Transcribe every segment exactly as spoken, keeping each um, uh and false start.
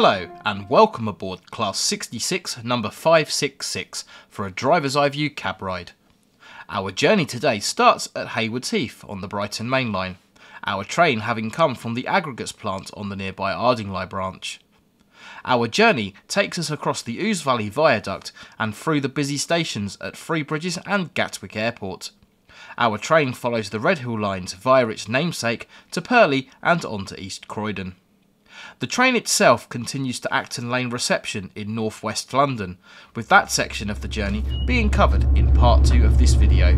Hello and welcome aboard Class sixty-six number five sixty-six for a driver's eye view cab ride. Our journey today starts at Haywards Heath on the Brighton Main Line, our train having come from the aggregates plant on the nearby Ardingly branch. Our journey takes us across the Ouse Valley viaduct and through the busy stations at Three Bridges and Gatwick Airport. Our train follows the Redhill lines via its namesake to Purley and on to East Croydon. The train itself continues to Acton Lane Reception in North West London, with that section of the journey being covered in part two of this video.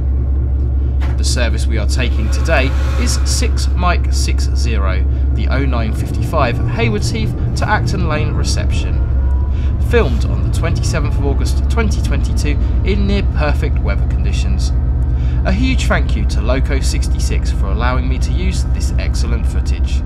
The service we are taking today is six Mike sixty, the oh nine fifty-five Haywards Heath to Acton Lane Reception. Filmed on the twenty-seventh of August twenty twenty-two in near perfect weather conditions. A huge thank you to Loco sixty-six for allowing me to use this excellent footage.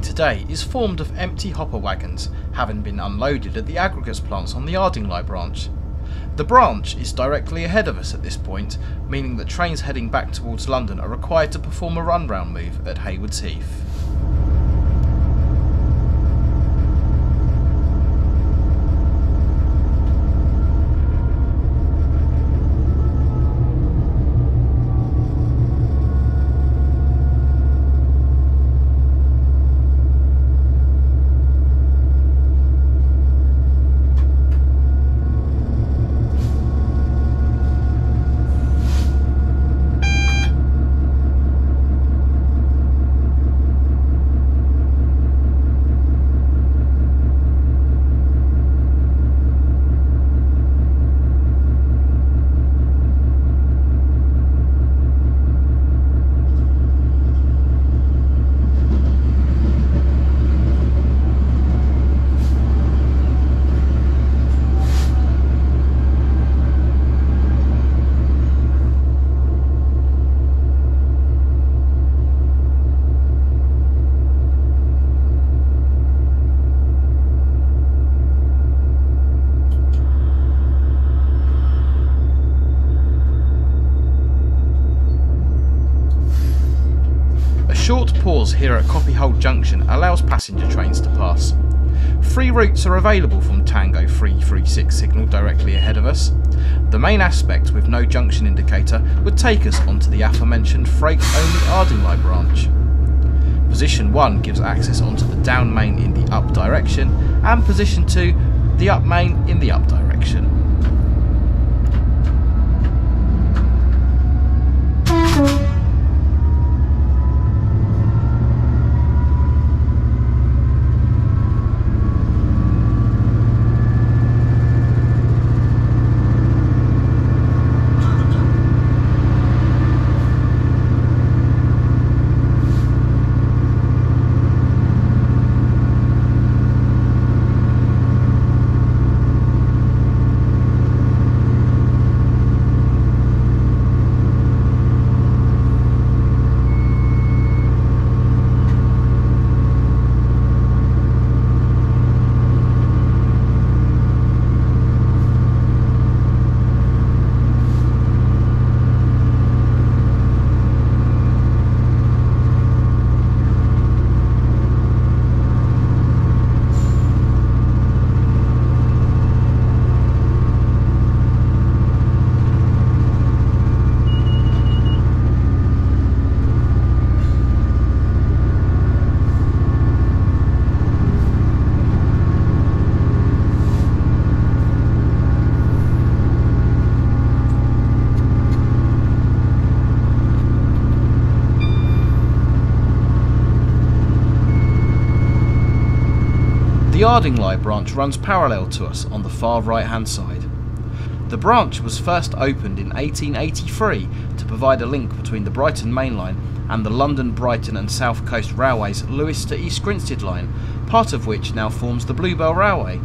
Today is formed of empty hopper wagons, having been unloaded at the aggregates plants on the Ardingly branch. The branch is directly ahead of us at this point, meaning that trains heading back towards London are required to perform a run-round move at Haywards Heath. Short pause here at Copyhold Junction allows passenger trains to pass. Three routes are available from Tango three thirty-six signal directly ahead of us. The main aspect with no junction indicator would take us onto the aforementioned freight-only Ardingly branch. Position one gives access onto the down main in the up direction, and position two, the up main in the up direction. Ardingly branch runs parallel to us on the far right hand side. The branch was first opened in eighteen eighty-three to provide a link between the Brighton Main Line and the London, Brighton and South Coast Railway's Lewes to East Grinstead line, part of which now forms the Bluebell Railway.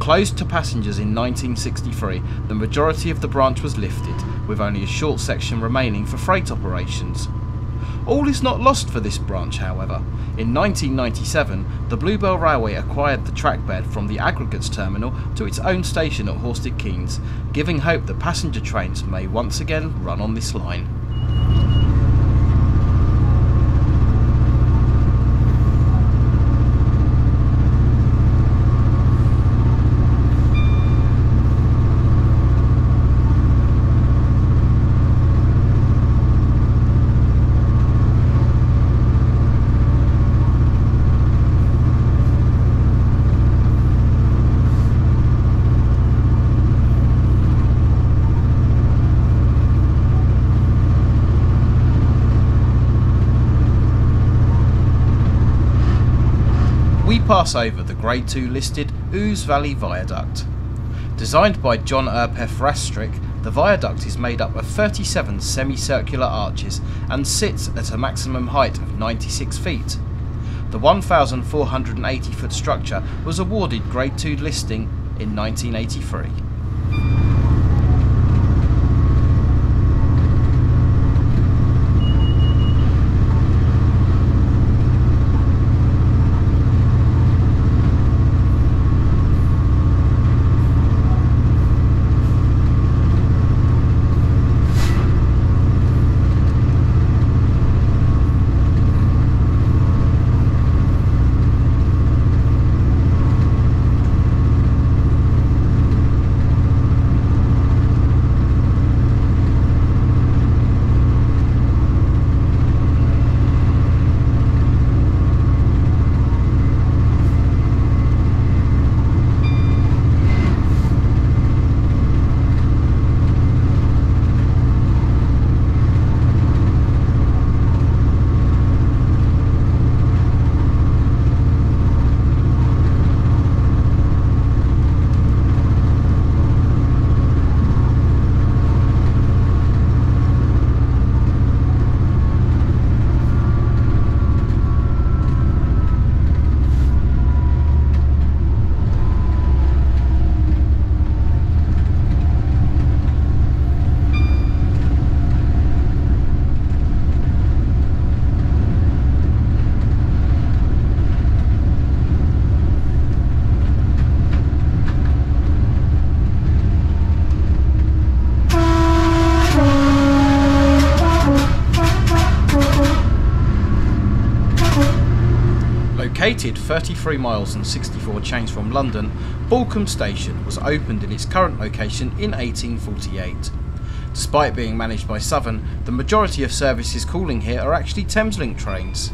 Closed to passengers in nineteen sixty-three, the majority of the branch was lifted, with only a short section remaining for freight operations. All is not lost for this branch, however. In nineteen ninety-seven, the Bluebell Railway acquired the trackbed from the Aggregates Terminal to its own station at Horsted Keynes, giving hope that passenger trains may once again run on this line. Pass over the Grade two listed Ouse Valley viaduct. Designed by John Urpeth Rastrick, the viaduct is made up of thirty-seven semicircular arches and sits at a maximum height of ninety-six feet. The one thousand four hundred eighty foot structure was awarded Grade two listing in nineteen eighty-three. Located thirty-three miles and sixty-four chains from London, Balcombe Station was opened in its current location in eighteen forty-eight. Despite being managed by Southern, the majority of services calling here are actually Thameslink trains.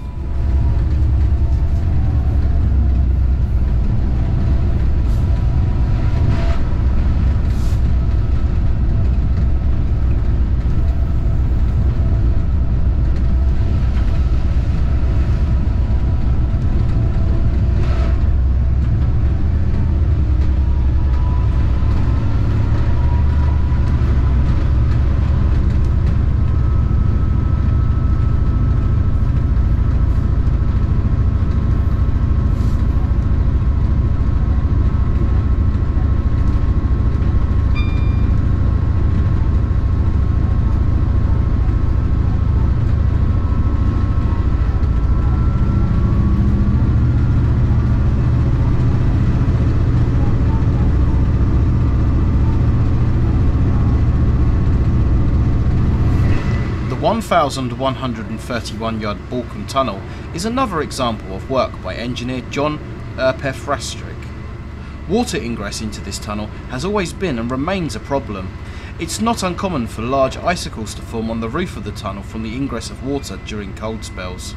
one thousand one hundred thirty-one yard Balkan Tunnel is another example of work by engineer John Urpeth Rastrick. Water ingress into this tunnel has always been and remains a problem. It's not uncommon for large icicles to form on the roof of the tunnel from the ingress of water during cold spells.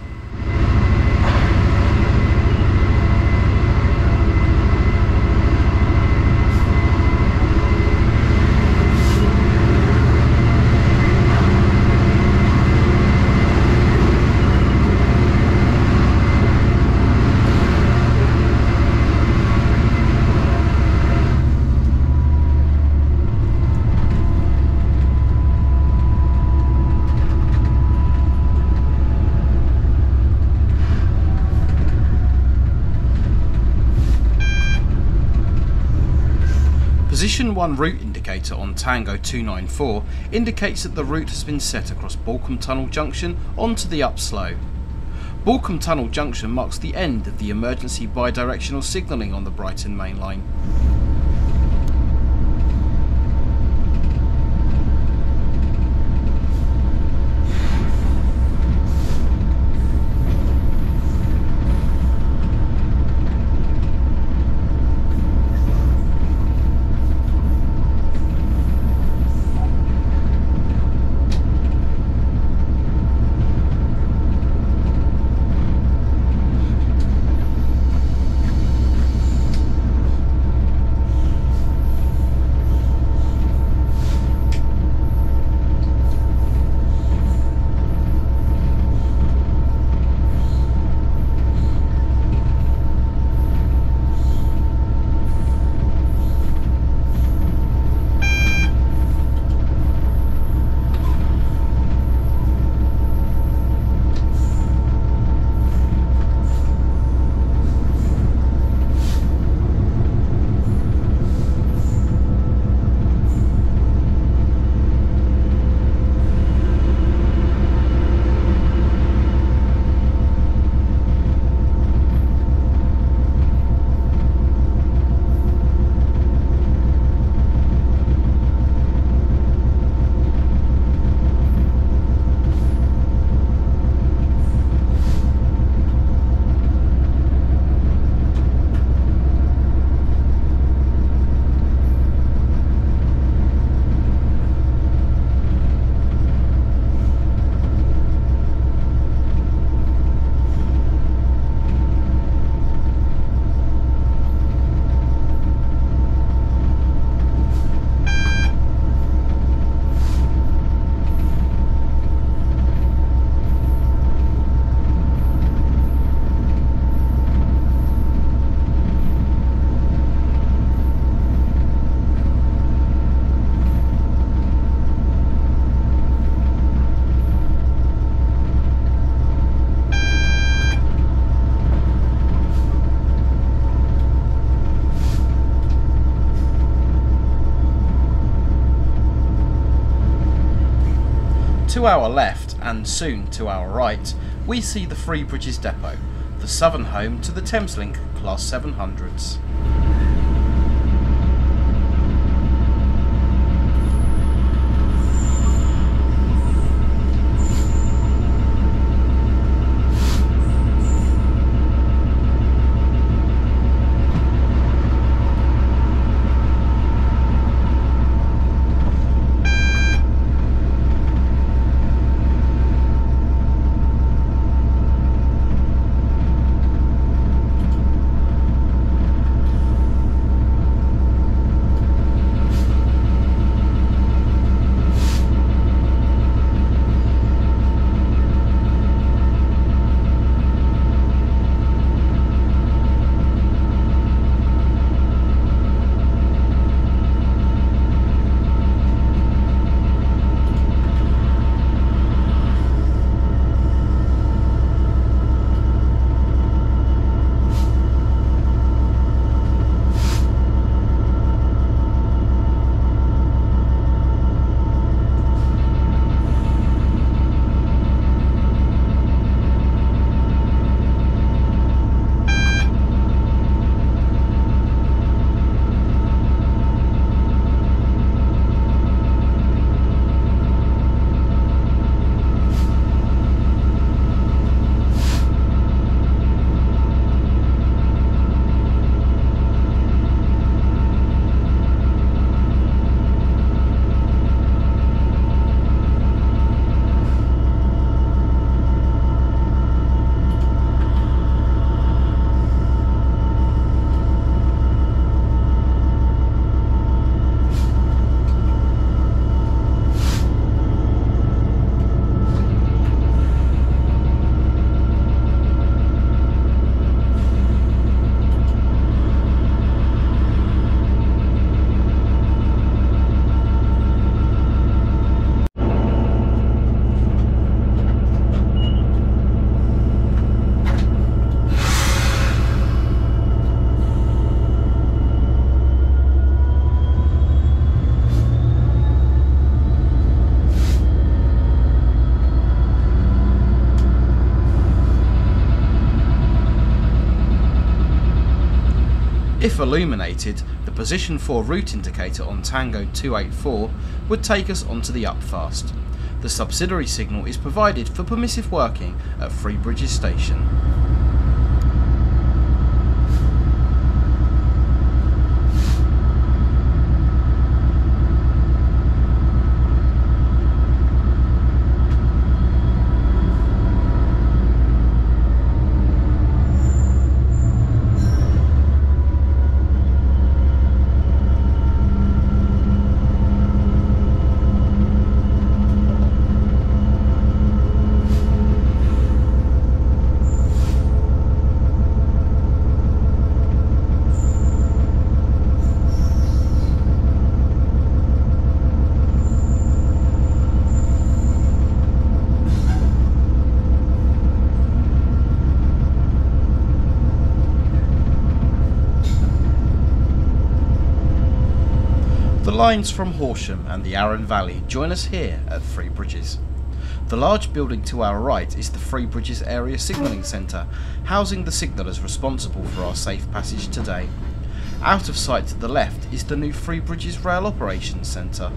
Position one route indicator on Tango two ninety-four indicates that the route has been set across Balcombe Tunnel Junction onto the upslope. Balcombe Tunnel Junction marks the end of the emergency bidirectional signalling on the Brighton Main Line. To our left, and soon to our right, we see the Three Bridges depot, the southern home to the Thameslink Class seven hundreds. If illuminated, the position four route indicator on Tango two eighty-four would take us onto the upfast. The subsidiary signal is provided for permissive working at Three Bridges station. Lines from Horsham and the Arun Valley join us here at Three Bridges. The large building to our right is the Three Bridges Area Signalling Centre, housing the signallers responsible for our safe passage today. Out of sight to the left is the new Three Bridges Rail Operations Centre.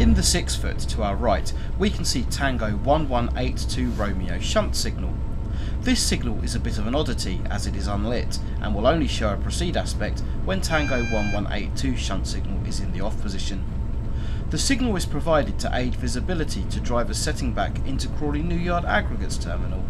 In the six foot to our right, we can see Tango one one eight two Romeo shunt signal. This signal is a bit of an oddity as it is unlit and will only show a proceed aspect when Tango one one eight two shunt signal is in the off position. The signal is provided to aid visibility to drivers setting back into Crawley New Yard Aggregates Terminal.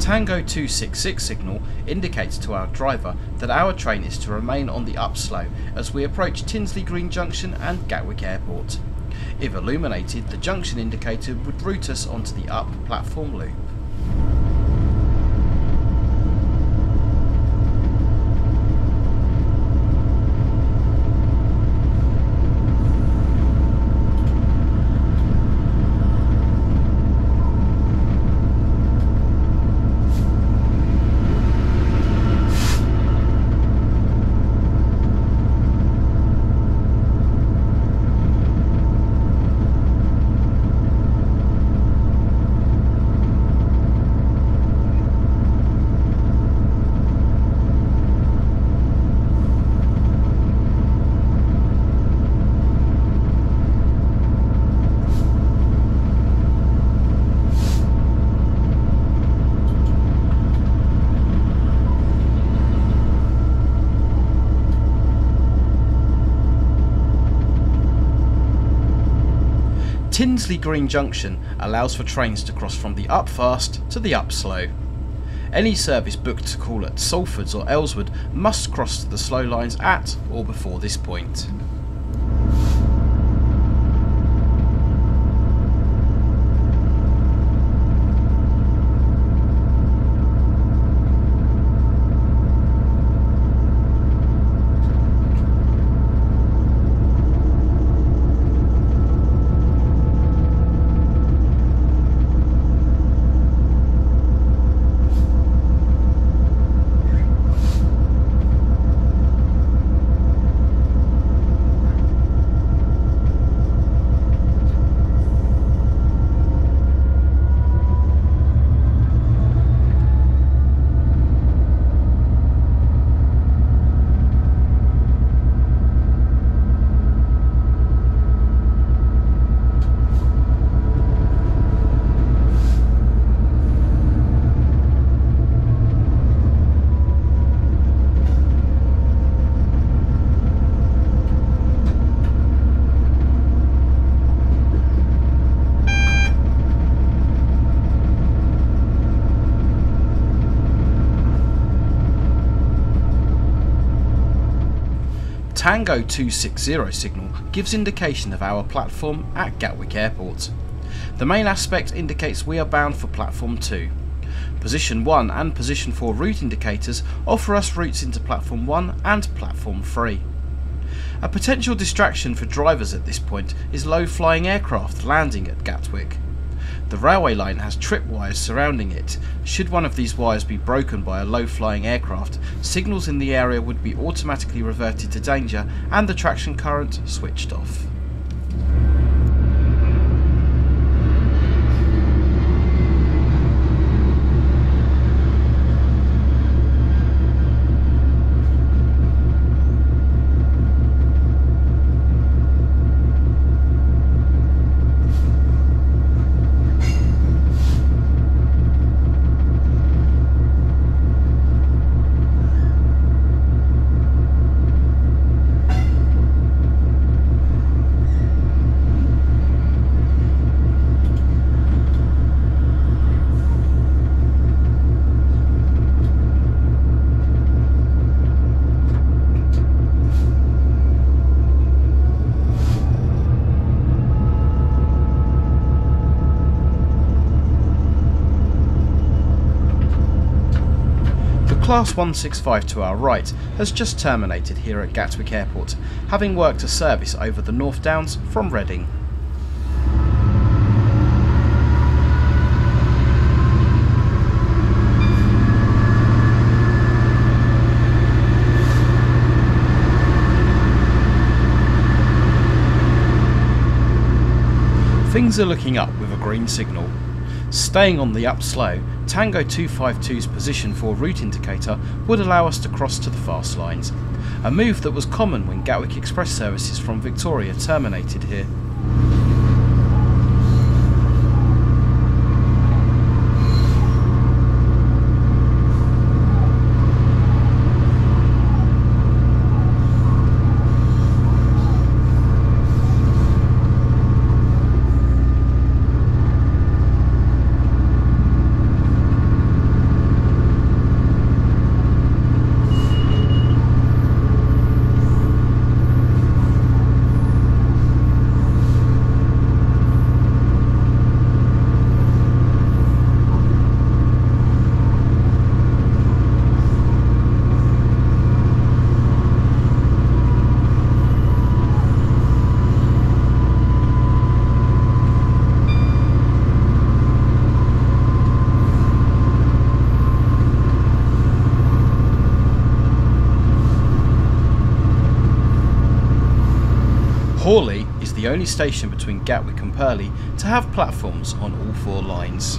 Tango two sixty-six signal indicates to our driver that our train is to remain on the upslow as we approach Tinsley Green Junction and Gatwick Airport. If illuminated, the junction indicator would route us onto the up platform loop. Tinsley Green Junction allows for trains to cross from the up fast to the up slow. Any service booked to call at Salfords or Earlswood must cross to the slow lines at or before this point. Tango two sixty signal gives indication of our platform at Gatwick Airport. The main aspect indicates we are bound for platform two. Position one and position four route indicators offer us routes into platform one and platform three. A potential distraction for drivers at this point is low-flying aircraft landing at Gatwick. The railway line has tripwires surrounding it. Should one of these wires be broken by a low-flying aircraft, signals in the area would be automatically reverted to danger and the traction current switched off. Class one sixty-five to our right has just terminated here at Gatwick Airport, having worked a service over the North Downs from Reading. Things are looking up with a green signal. Staying on the up slow, Tango two fifty-two's position four route indicator would allow us to cross to the fast lines, a move that was common when Gatwick Express services from Victoria terminated here. Purley is the only station between Gatwick and Purley to have platforms on all four lines.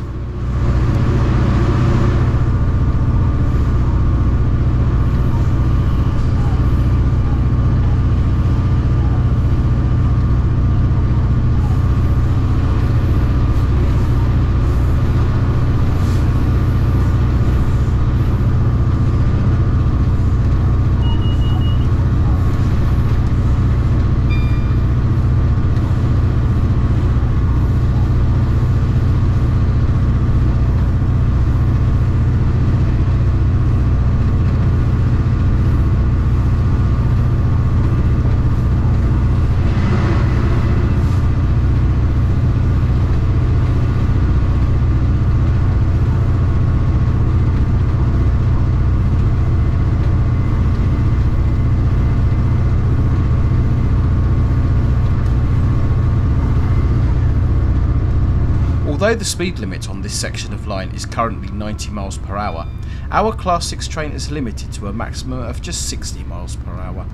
Although the speed limit on this section of line is currently ninety miles per hour, our Class six train is limited to a maximum of just sixty miles per hour.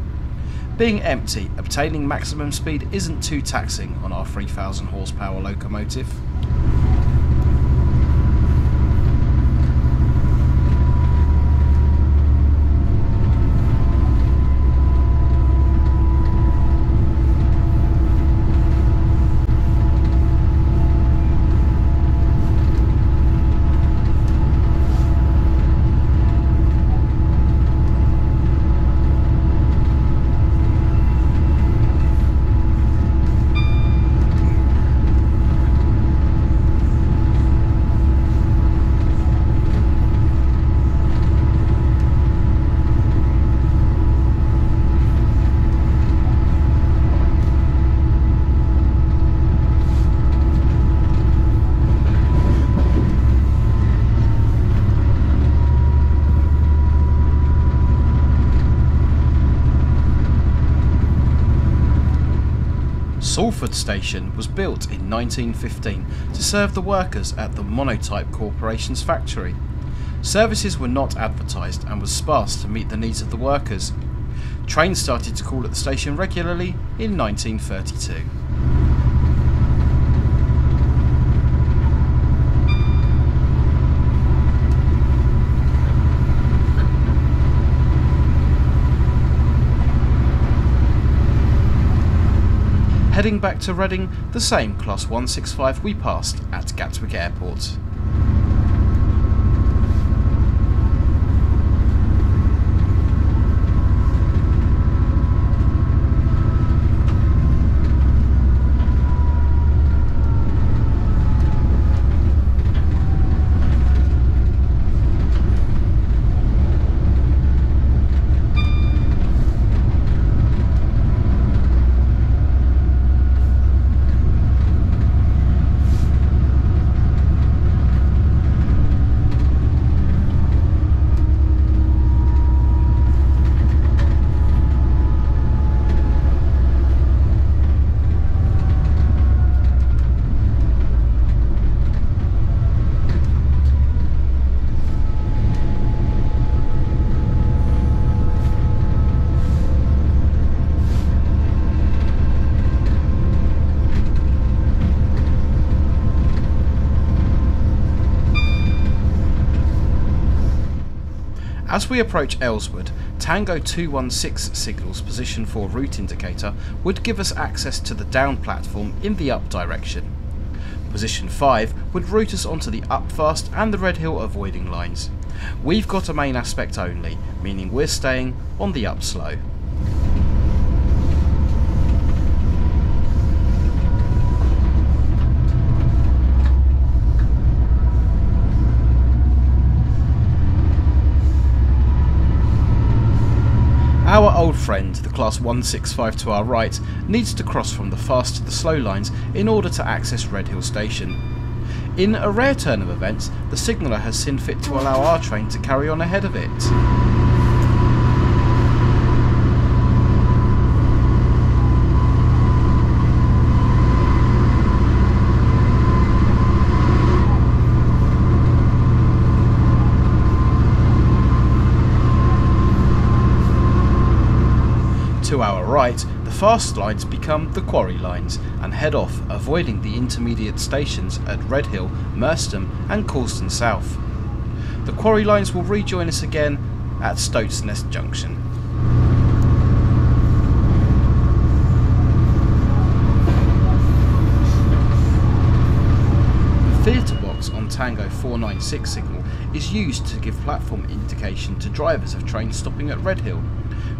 Being empty, obtaining maximum speed isn't too taxing on our three thousand horsepower locomotive. Salford Station was built in nineteen fifteen to serve the workers at the Monotype Corporation's factory. Services were not advertised and was sparse to meet the needs of the workers. Trains started to call at the station regularly in nineteen thirty-two. Heading back to Reading, the same Class one sixty-five we passed at Gatwick Airport. As we approach Earlswood, Tango two one six signals position for route indicator would give us access to the down platform in the up direction. Position five would route us onto the Upfast and the Redhill avoiding lines. We've got a main aspect only, meaning we're staying on the up slow. Our old friend, the Class one sixty-five to our right, needs to cross from the fast to the slow lines in order to access Redhill Station. In a rare turn of events, the signaller has seen fit to allow our train to carry on ahead of it. To our right, the fast lines become the Quarry lines and head off, avoiding the intermediate stations at Redhill, Merstham and Coulsdon South. The Quarry lines will rejoin us again at Stoat's Nest Junction. The theatre box on Tango four ninety-six signal is used to give platform indication to drivers of trains stopping at Redhill.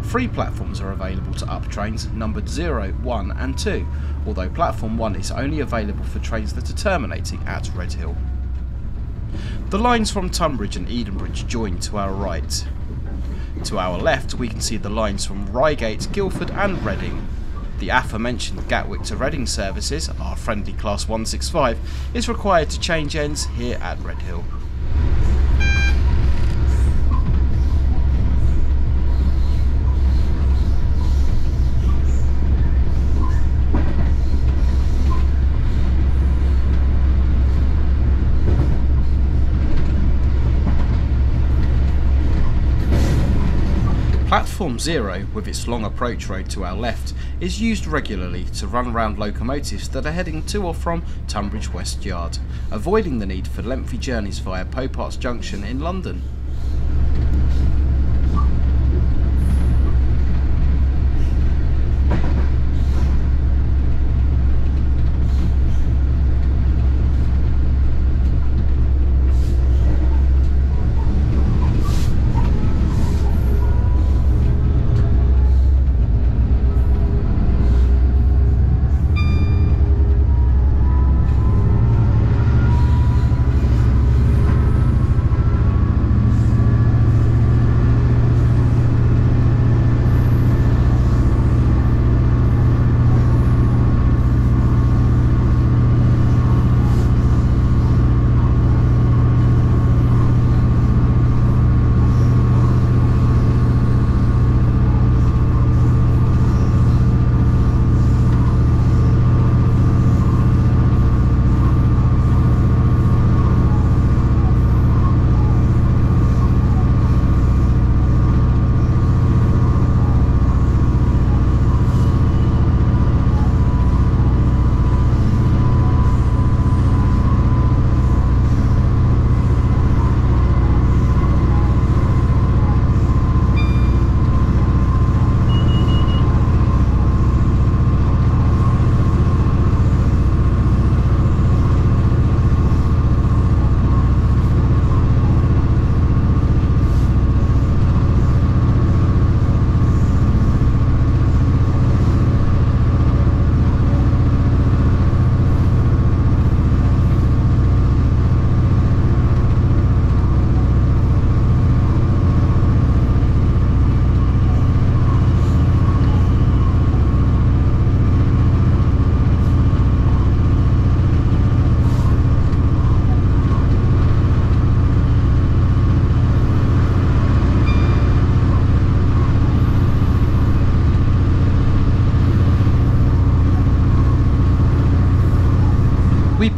Three platforms are available to up trains numbered zero, one and two, although platform one is only available for trains that are terminating at Redhill. The lines from Tunbridge and Edenbridge join to our right. To our left we can see the lines from Reigate, Guildford and Reading. The aforementioned Gatwick to Reading services, our friendly Class one sixty-five, is required to change ends here at Redhill. Platform zero, with its long approach road to our left, is used regularly to run round locomotives that are heading to or from Tunbridge West Yard, avoiding the need for lengthy journeys via Popart's Junction in London.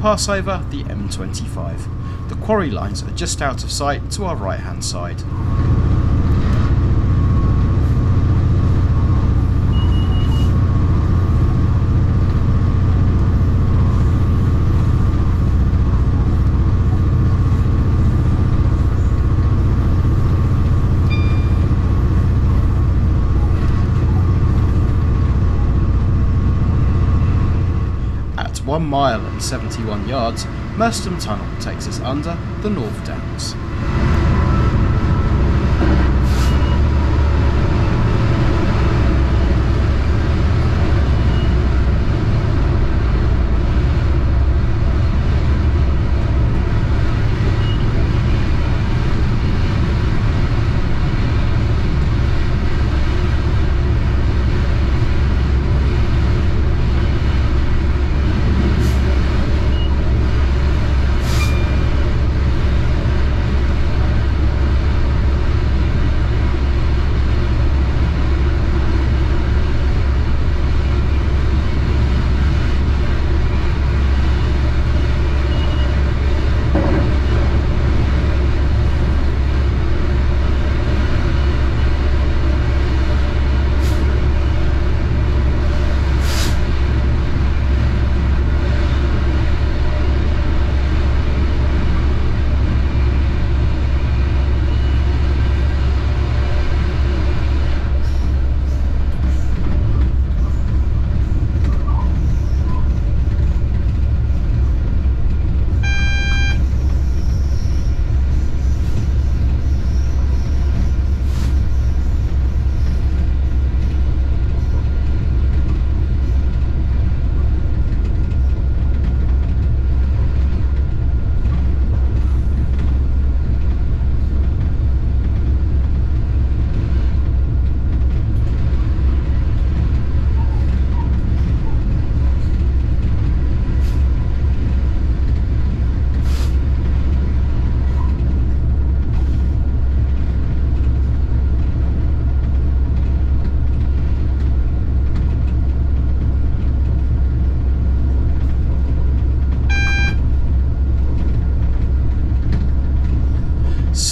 Pass over the M twenty-five. The Quarry lines are just out of sight to our right hand side. one mile and seventy-one yards, Merstham Tunnel takes us under the North Downs.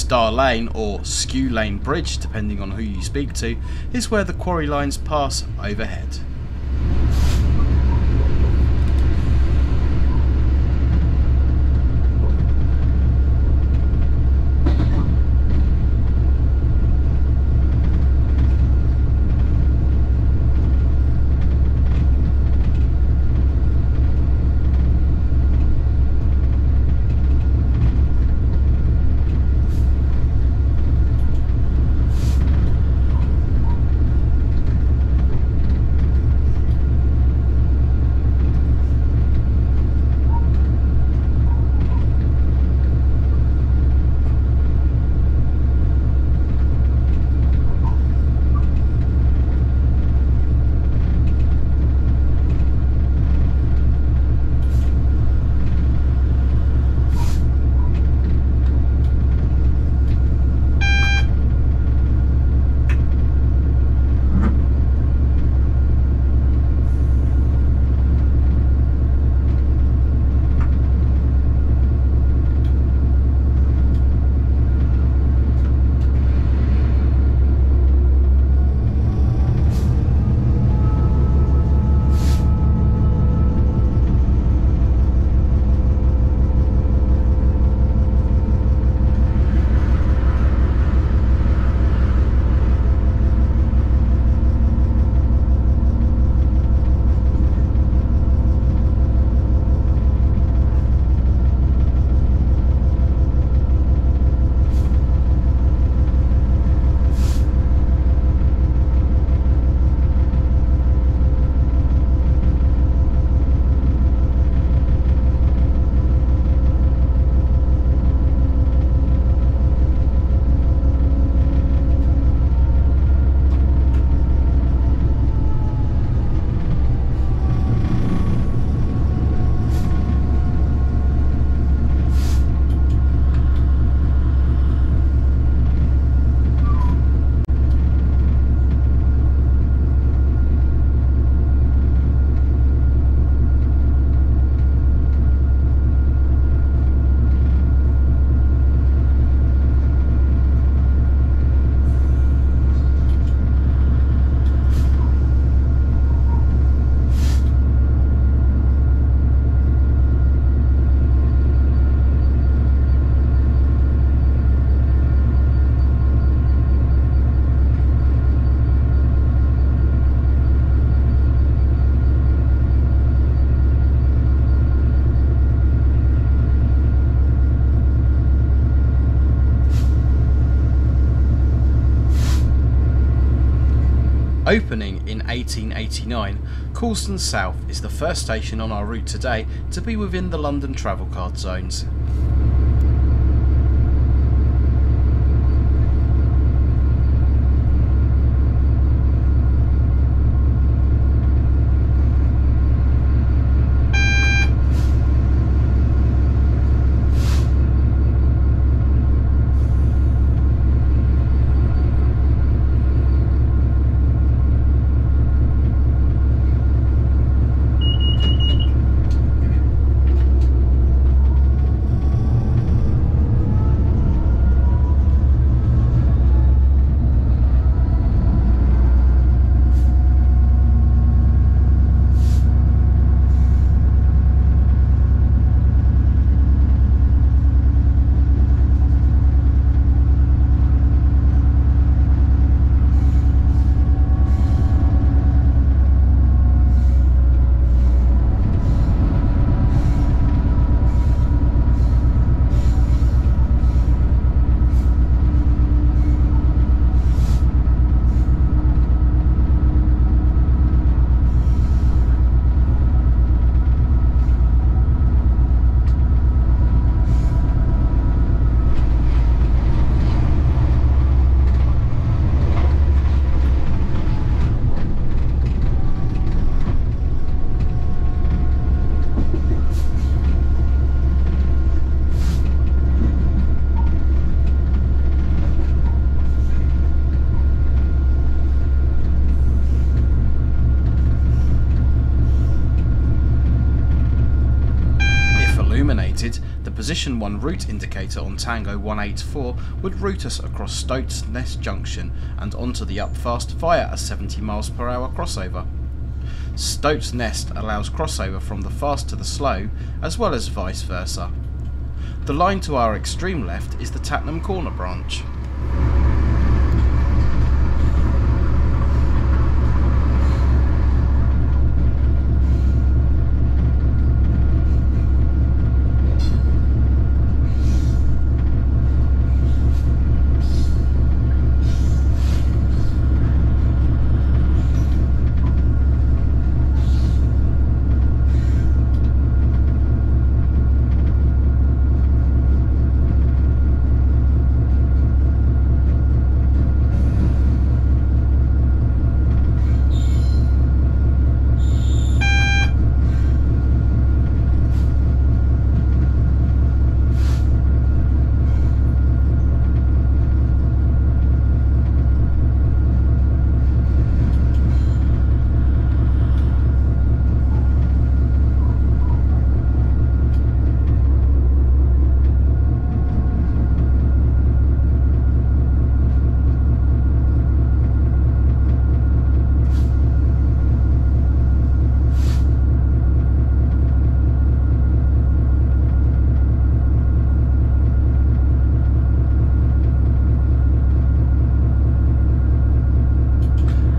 Star Lane or Skew Lane Bridge, depending on who you speak to, is where the Quarry lines pass overhead. Opening in eighteen eighty-nine, Coulsdon South is the first station on our route today to be within the London Travelcard zones. Position one route indicator on Tango one eighty-four would route us across Stoat's Nest Junction and onto the upfast via a seventy miles per hour crossover. Stoat's Nest allows crossover from the fast to the slow, as well as vice versa. The line to our extreme left is the Tattenham Corner Branch.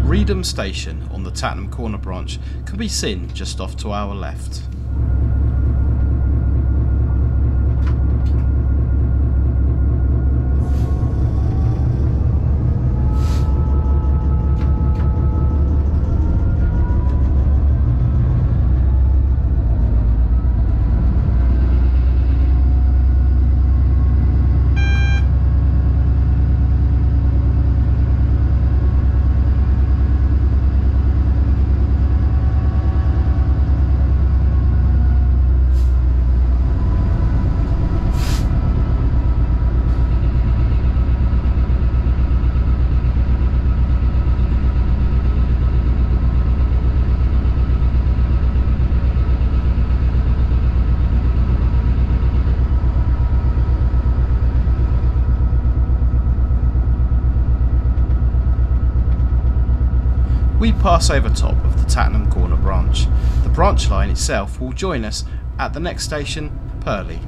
Readham Station on the Tattenham Corner Branch can be seen just off to our left. We pass over top of the Tattenham Corner Branch. The branch line itself will join us at the next station, Purley.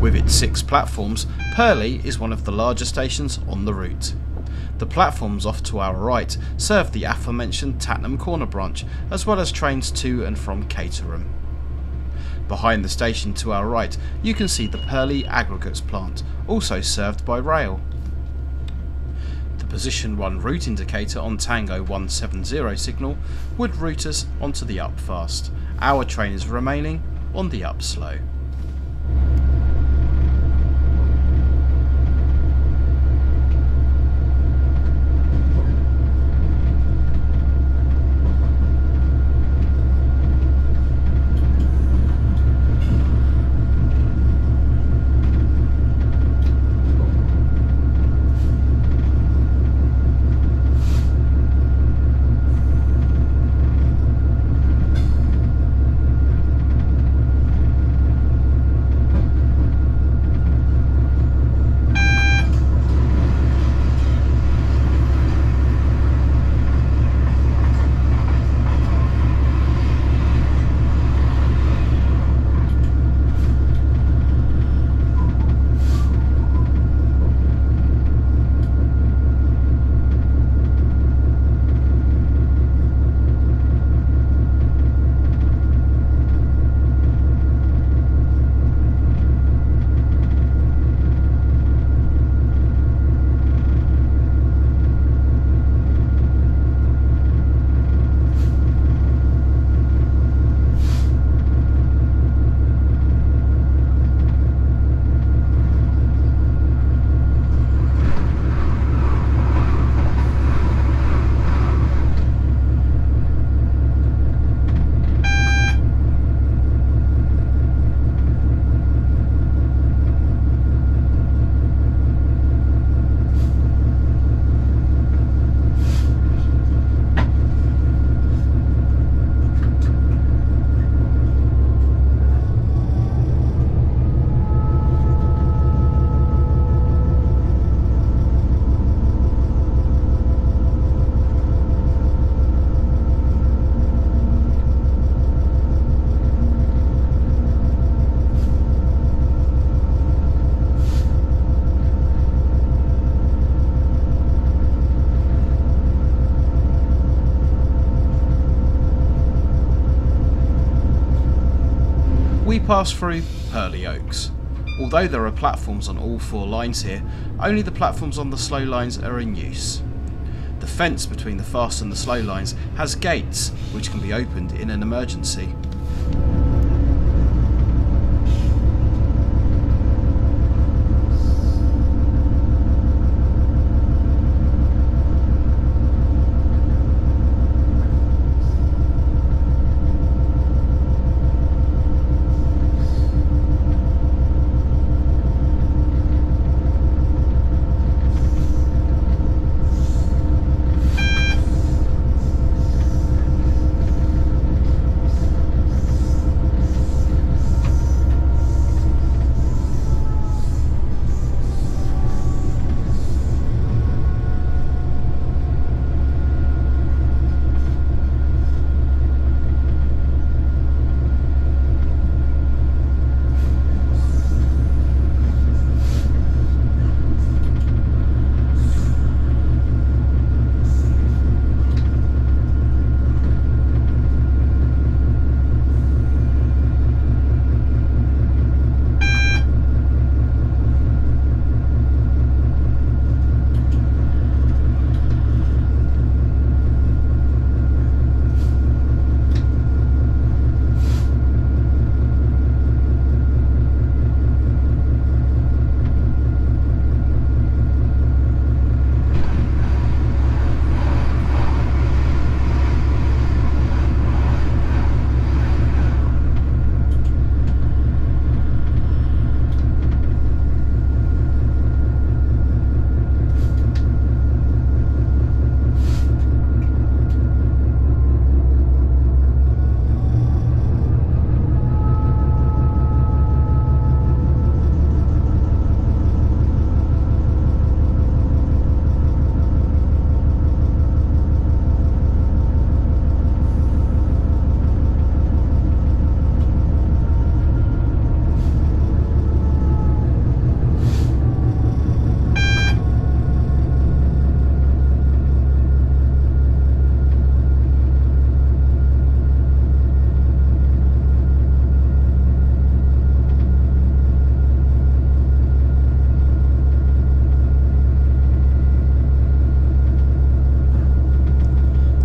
With its six platforms, Purley is one of the larger stations on the route. The platforms off to our right serve the aforementioned Tattenham Corner Branch, as well as trains to and from Caterham. Behind the station to our right, you can see the Purley Aggregates plant, also served by rail. The Position one route indicator on Tango one seventy signal would route us onto the upfast. Our train is remaining on the upslow. pass through Purley Oaks. Although there are platforms on all four lines here, only the platforms on the slow lines are in use. The fence between the fast and the slow lines has gates which can be opened in an emergency.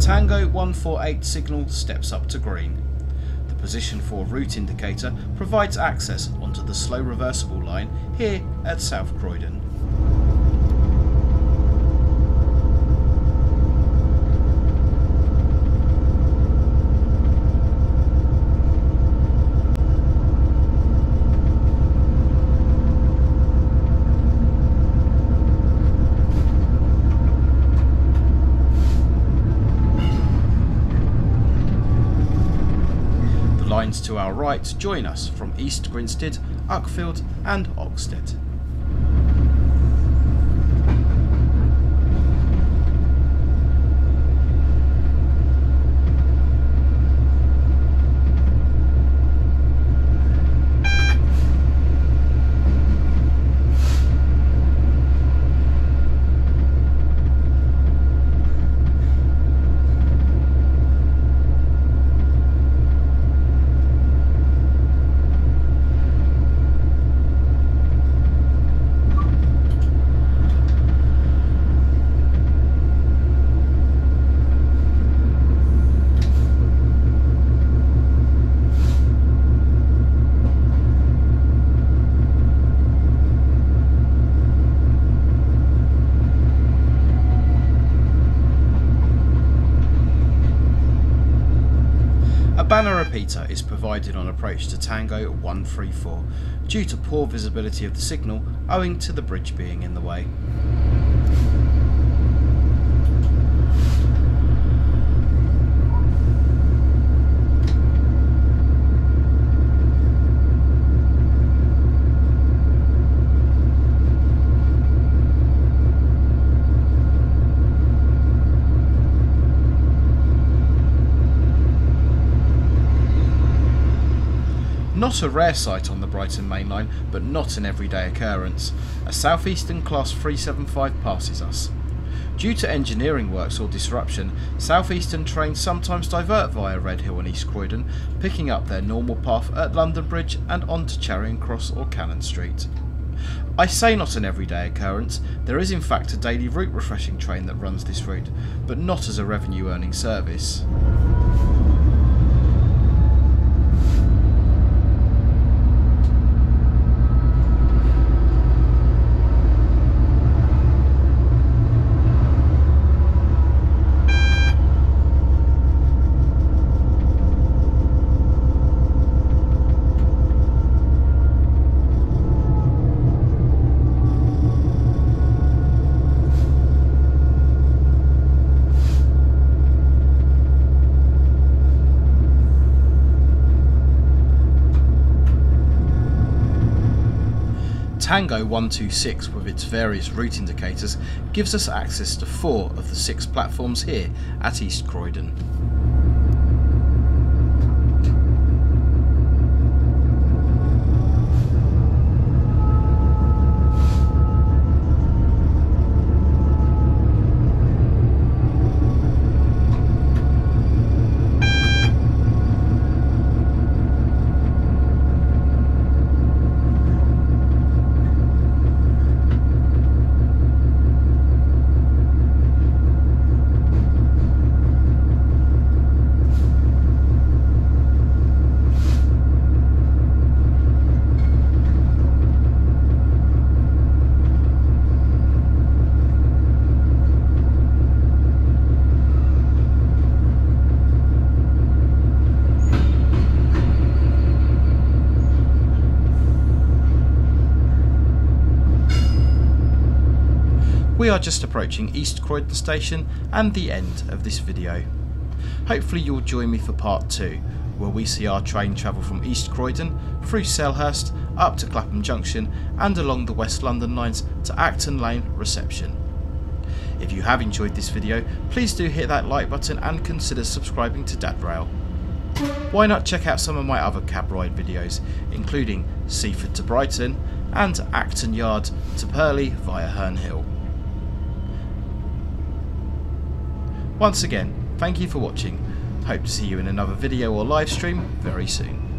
Tango one forty-eight signal steps up to green. The position four route indicator provides access onto the slow reversible line here at South Croydon. Lines to our right join us from East Grinstead, Uckfield and Oxted. A banner repeater is provided on approach to Tango one three four due to poor visibility of the signal owing to the bridge being in the way. Not a rare sight on the Brighton Main Line, but not an everyday occurrence. A Southeastern Class three seventy-five passes us. Due to engineering works or disruption, southeastern trains sometimes divert via Redhill and East Croydon, picking up their normal path at London Bridge and onto Charing Cross or Cannon Street. I say not an everyday occurrence, there is in fact a daily route refreshing train that runs this route, but not as a revenue earning service. Tango one two six, with its various route indicators, gives us access to four of the six platforms here at East Croydon. We are just approaching East Croydon station and the end of this video. Hopefully you'll join me for part two, where we see our train travel from East Croydon, through Selhurst, up to Clapham Junction and along the West London lines to Acton Lane Reception. If you have enjoyed this video, please do hit that like button and consider subscribing to DadRail. Why not check out some of my other cab ride videos, including Seaford to Brighton and Acton Yard to Purley via Herne Hill. Once again, thank you for watching. Hope to see you in another video or live stream very soon.